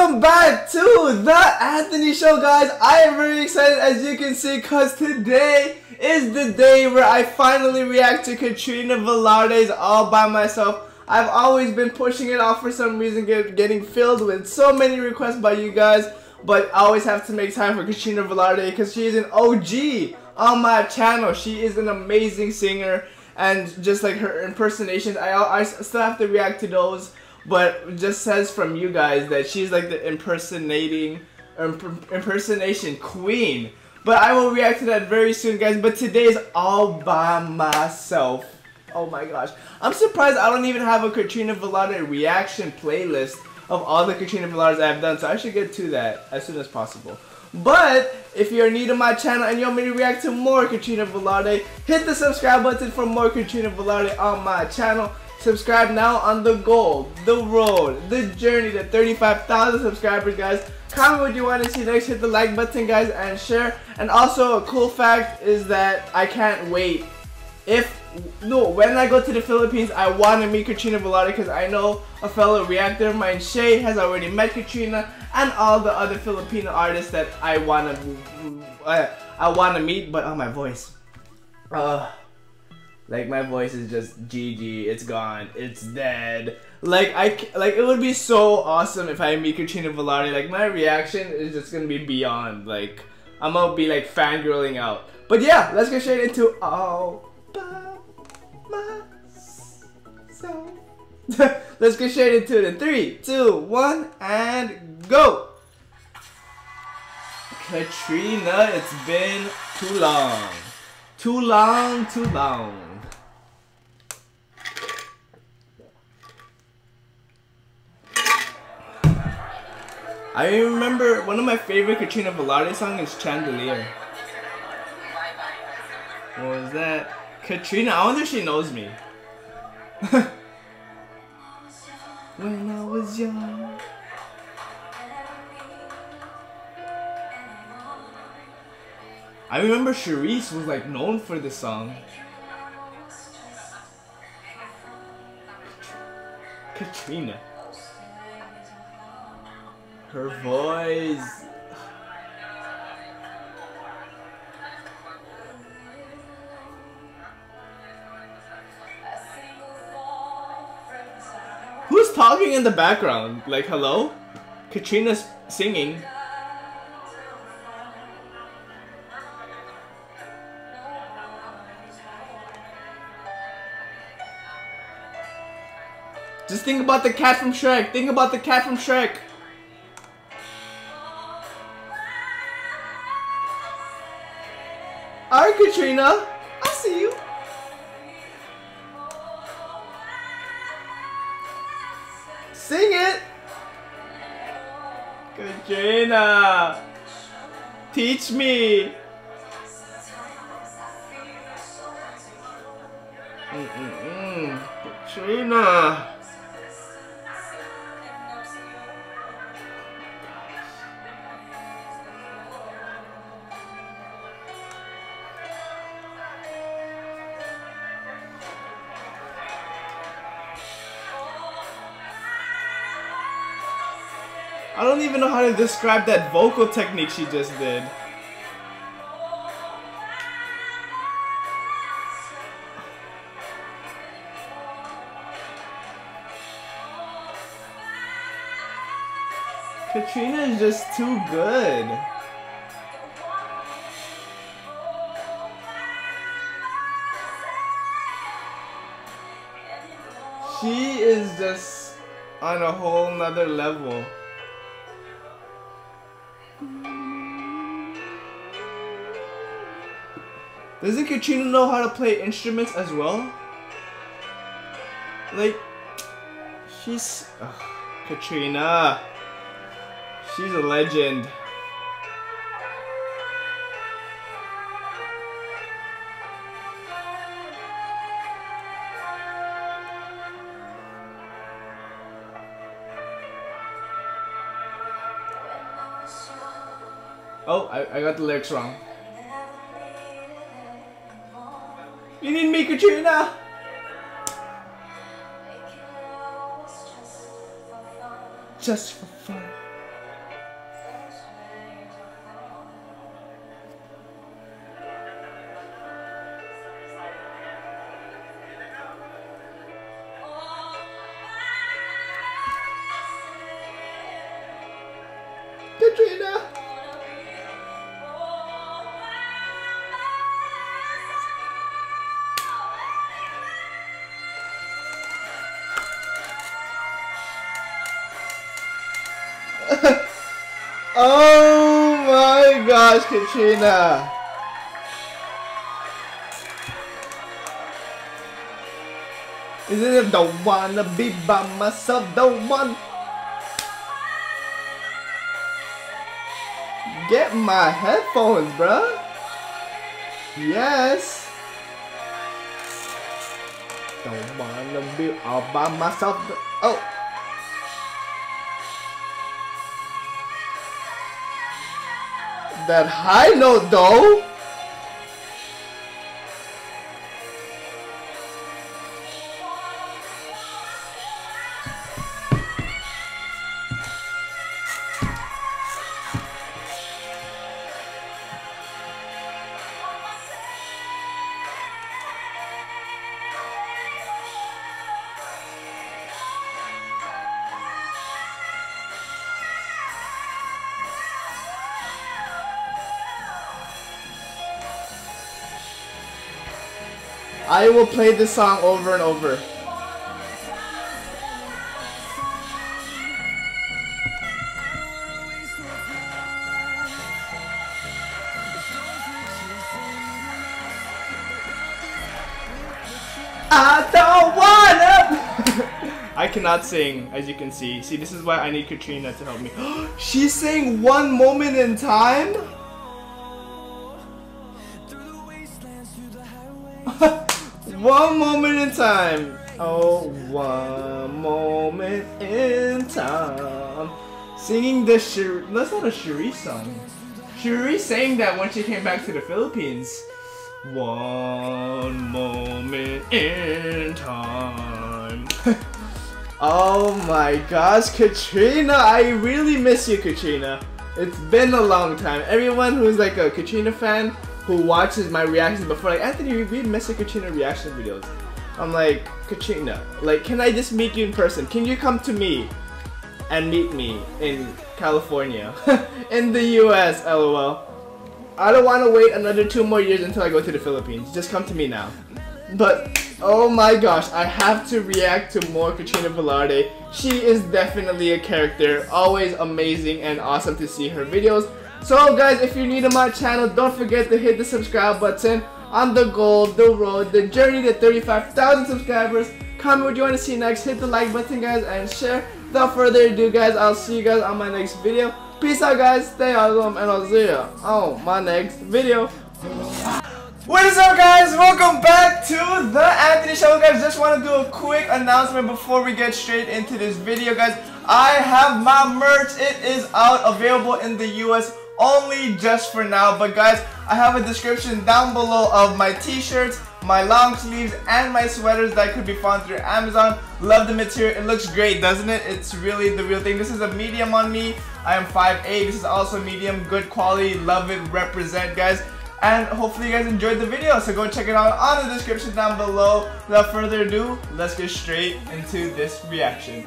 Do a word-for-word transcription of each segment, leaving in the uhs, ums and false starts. Welcome back to The Anthony Show, guys. I am very excited, as you can see, because today is the day where I finally react to Katrina Velarde's All By Myself. I've always been pushing it off for some reason, get, getting filled with so many requests by you guys, but I always have to make time for Katrina Velarde because she is an O G on my channel. She is an amazing singer, and just like her impersonations, I, I still have to react to those. But it just says from you guys that she's like the impersonating imp impersonation queen. But I will react to that very soon, guys. But today is all by myself. Oh my gosh, I'm surprised I don't even have a Katrina Velarde reaction playlist of all the Katrina Velardes I've done. So I should get to that as soon as possible. But if you're new to my channel and you want me to react to more Katrina Velarde, hit the subscribe button for more Katrina Velarde on my channel. Subscribe now on the goal, the road, the journey to thirty-five thousand subscribers, guys. Comment what you want to see next, hit the like button, guys, and share. And also, a cool fact is that I can't wait. If, no, when I go to the Philippines, I want to meet Katrina Velarde because I know a fellow reactor of mine, Shay, has already met Katrina and all the other Filipino artists that I want to, uh, I want to meet, but, oh, my voice. Uh... Like, my voice is just G G, it's gone, it's dead. Like, I, like it would be so awesome if I meet Katrina Velarde. Like, my reaction is just gonna be beyond. Like, I'm gonna be like fangirling out. But yeah, let's get straight into all by myself. Let's get straight into it in three, two, one, and go! Katrina, it's been too long. Too long, too long. I remember one of my favorite Katrina Velarde songs is Chandelier. What was that? Katrina, I wonder if she knows me. When I was young. I remember Charisse was like known for this song. Katrina. Her voice. Who's talking in the background? Like, hello? Katrina's singing. Just think about the cat from Shrek. Think about the cat from Shrek. Alright, Katrina, I'll see you. Sing it! Katrina, teach me. Mm-mm-mm. Katrina. I don't even know how to describe that vocal technique she just did. Katrina is just too good. She is just on a whole nother level. Doesn't Katrina know how to play instruments as well? Like, she's... Ugh, Katrina. She's a legend. Oh, I, I got the lyrics wrong. You need me, Katrina! Just for fun. Katrina! Oh my gosh, Katrina! Isn't it? Don't wanna be by myself, don't want. Get my headphones, bruh. Yes. Don't wanna be all by myself. Oh. That high note though. I will play this song over and over. I don't wanna. I cannot sing, as you can see. See, this is why I need Katrina to help me. She sang One Moment in Time. One moment in time. Oh, one moment in time. Singing the Cherie. That's not a Cherie song. Cherie sang that when she came back to the Philippines. One moment in time. Oh my gosh, Katrina. I really miss you, Katrina. It's been a long time. Everyone who's like a Katrina fan who watches my reactions before, like, Anthony, we miss the Katrina reaction videos. I'm like, Katrina, like, can I just meet you in person? Can you come to me and meet me in California, in the U S, lol. I don't want to wait another two more years until I go to the Philippines. Just come to me now. But, oh my gosh, I have to react to more Katrina Velarde. She is definitely a character, always amazing and awesome to see her videos. So guys, if you're new to my channel, don't forget to hit the subscribe button. On the goal, the road, the journey to thirty-five thousand subscribers. Comment what you want to see next, hit the like button guys, and share. Without further ado guys, I'll see you guys on my next video. Peace out guys, stay awesome, and I'll see you on my next video. What is up guys, welcome back to The Anthony Show. Guys, just want to do a quick announcement before we get straight into this video guys. I have my merch, it is out, available in the U S only just for now, but guys, I have a description down below of my t-shirts, my long sleeves, and my sweaters that could be found through Amazon. Love the material, it looks great, doesn't it? It's really the real thing. This is a medium on me, I am five eight, this is also medium, good quality, love it, represent guys. And hopefully you guys enjoyed the video, so go check it out on the description down below. Without further ado, let's get straight into this reaction.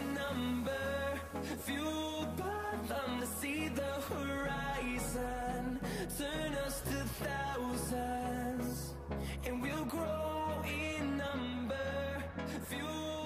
And we'll grow in number. Few